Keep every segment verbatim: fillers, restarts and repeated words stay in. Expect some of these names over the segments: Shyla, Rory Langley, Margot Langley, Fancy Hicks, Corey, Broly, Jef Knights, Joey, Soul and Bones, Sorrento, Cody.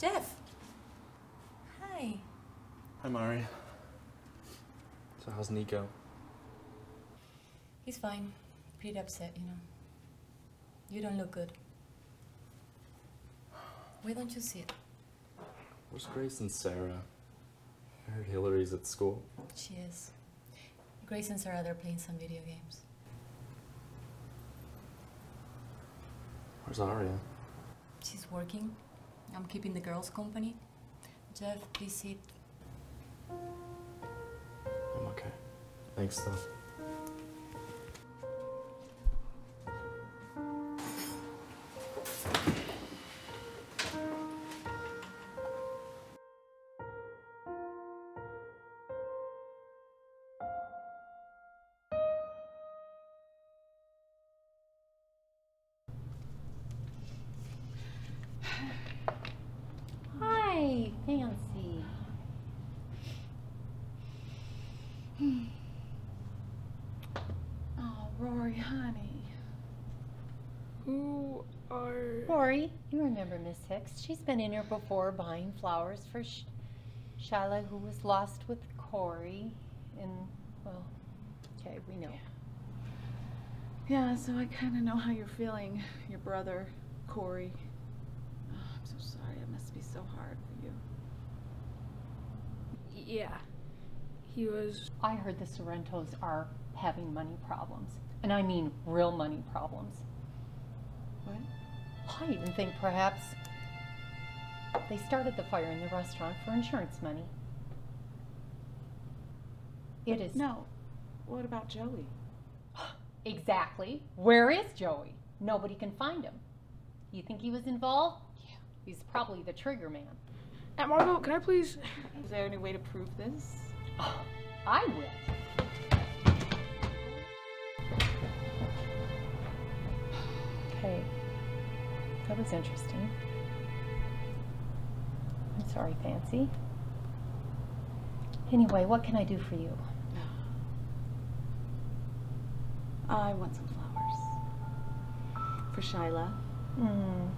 Jeff. Hi. Hi, Mari. So how's Nico? He's fine. Pretty upset, you know. You don't look good. Why don't you sit? Where's Grace and Sarah? I heard Hillary's at school. She is. Grace and Sarah, they're playing some video games. Where's Aria? She's working. I'm keeping the girls company. Jeff, please sit. I'm okay. Thanks, though. Fancy. Hmm. Oh, Rory, honey. Who are... Rory, you remember Miss Hicks. She's been in here before buying flowers for Sh Shyla, who was lost with Corey. And, well, okay, we know. Yeah, yeah, so I kind of know how you're feeling, your brother, Corey. Oh, I'm so sorry. It must be so hard for you. Yeah, he was... I heard the Sorrentos are having money problems. And I mean real money problems. What? I even think perhaps they started the fire in the restaurant for insurance money. It but is... No, what about Joey? Exactly. Where is Joey? Nobody can find him. You think he was involved? Yeah. He's probably the trigger man. Aunt Margot, can I please? Is there any way to prove this? Oh, I will. Okay. That was interesting. I'm sorry, Fancy. Anyway, what can I do for you? I want some flowers. For Shyla. Mm.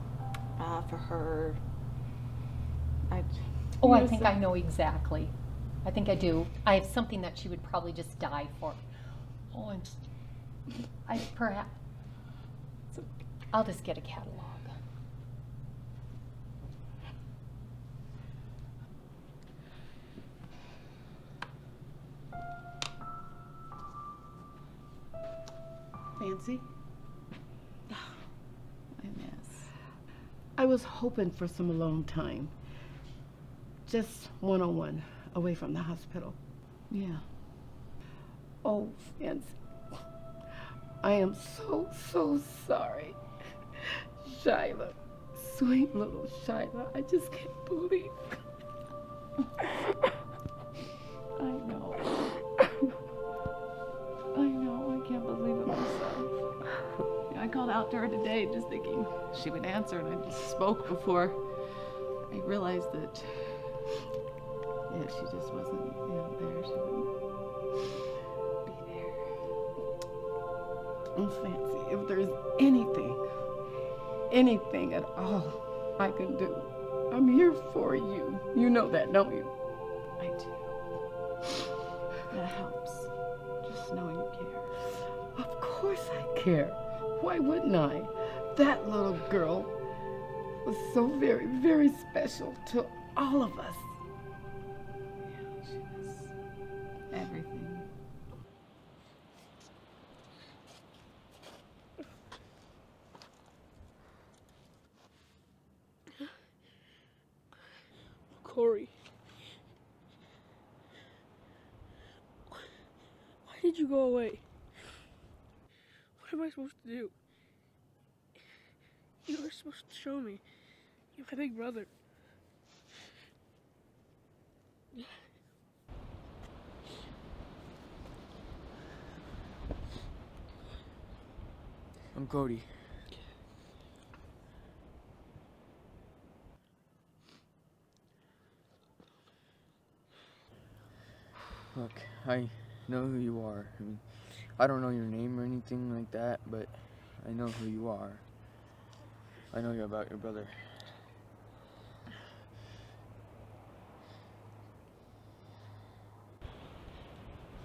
Uh, for her. I oh, I think I know exactly. I think I do. I have something that she would probably just die for. Oh, I'm just, I perhaps. I'll just get a catalog. Fancy? Oh, I miss. I was hoping for some alone time. Just one oh one, away from the hospital. Yeah. Oh, Fancy, I am so, so sorry. Shyla, sweet little Shyla, I just can't believe. I know. I know, I can't believe it myself. I called out to her today just thinking she would answer, and I just spoke before I realized that. Yeah, she just wasn't, you know, there. She wouldn't be there. Oh, Fancy, if there's anything, anything at all I can do, I'm here for you. You know that, don't you? I do. That helps. Just knowing you care. Of course I care. Why wouldn't I? That little girl was so very, very special to all of us. Everything. Corey. Why did you go away? What am I supposed to do? You were supposed to show me. You're my big brother. I'm Cody. Look, I know who you are. I mean, I don't know your name or anything like that, but I know who you are. I know you about your brother.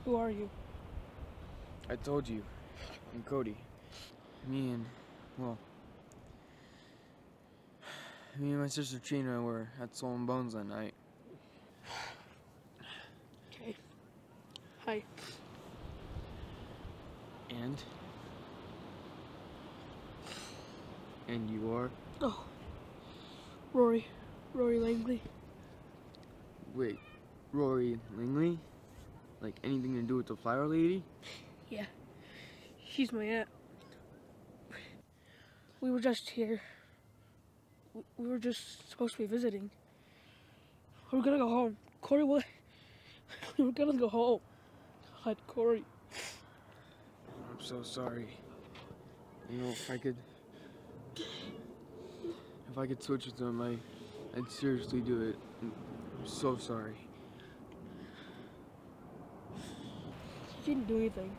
Who are you? I told you. I'm Cody. Me and, well, me and my sister Trina were at Soul and Bones that night. Okay. Hi. And? And you are? Oh. Rory. Rory Langley. Wait, Rory Langley? Like anything to do with the flower lady? Yeah. She's my aunt. We were just here. We were just supposed to be visiting. We were gonna go home. Corey, what? We were gonna go home. God, Corey. I'm so sorry. You know, if I could... If I could switch with them, I, I'd seriously do it. I'm so sorry. You didn't do anything.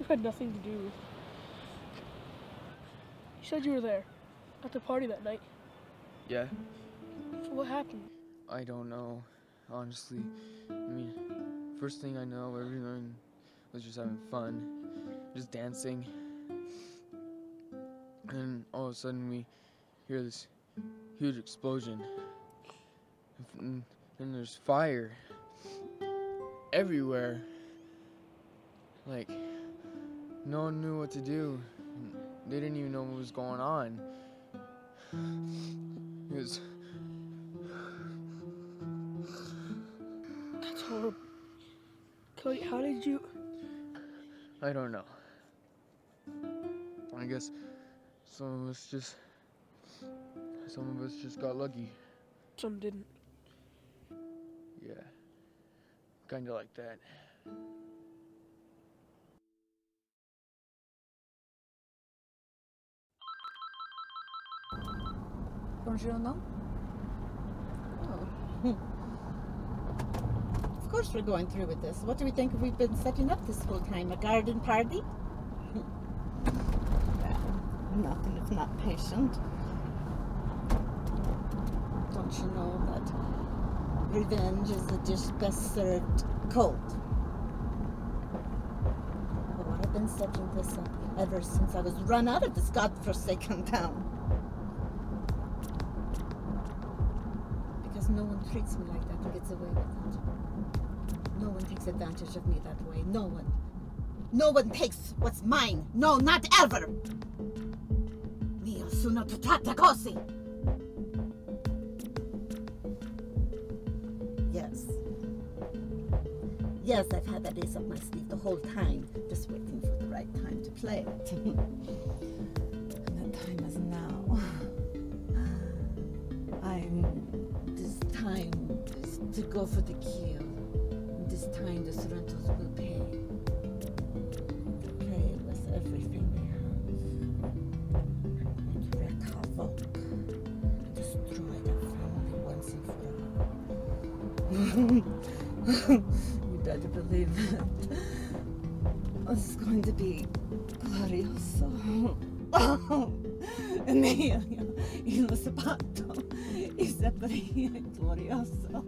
You had nothing to do. You said you were there at the party that night. Yeah. So what happened? I don't know, honestly. I mean, first thing I know, everyone was just having fun, just dancing. And all of a sudden we hear this huge explosion. And there's fire everywhere. Like, no one knew what to do. They didn't even know what was going on. It was... That's horrible. Cody, how did you... I don't know. I guess some of us just... Some of us just got lucky. Some didn't. Yeah. Kinda like that. Bonjour, no? Oh. Of course we're going through with this. What do we think if we've been setting up this whole time? A garden party? Nothing if not patient. Don't you know that revenge is a dish best served cold? Oh, I've been setting this up ever since I was run out of this godforsaken town. Because no one treats me like that and gets away with it. No one takes advantage of me that way. No one. No one takes what's mine. No, not ever. Sono trattata così. Yes. Yes, I've had that ace up my sleeve the whole time, just waiting for the right time to play it. And that time is now. I'm. This time is to go for the kill. This time the Sorrentos will pay. Pay with everything they have. You better believe it. This is going to be glorioso. Oh, mio, il sabato is glorioso.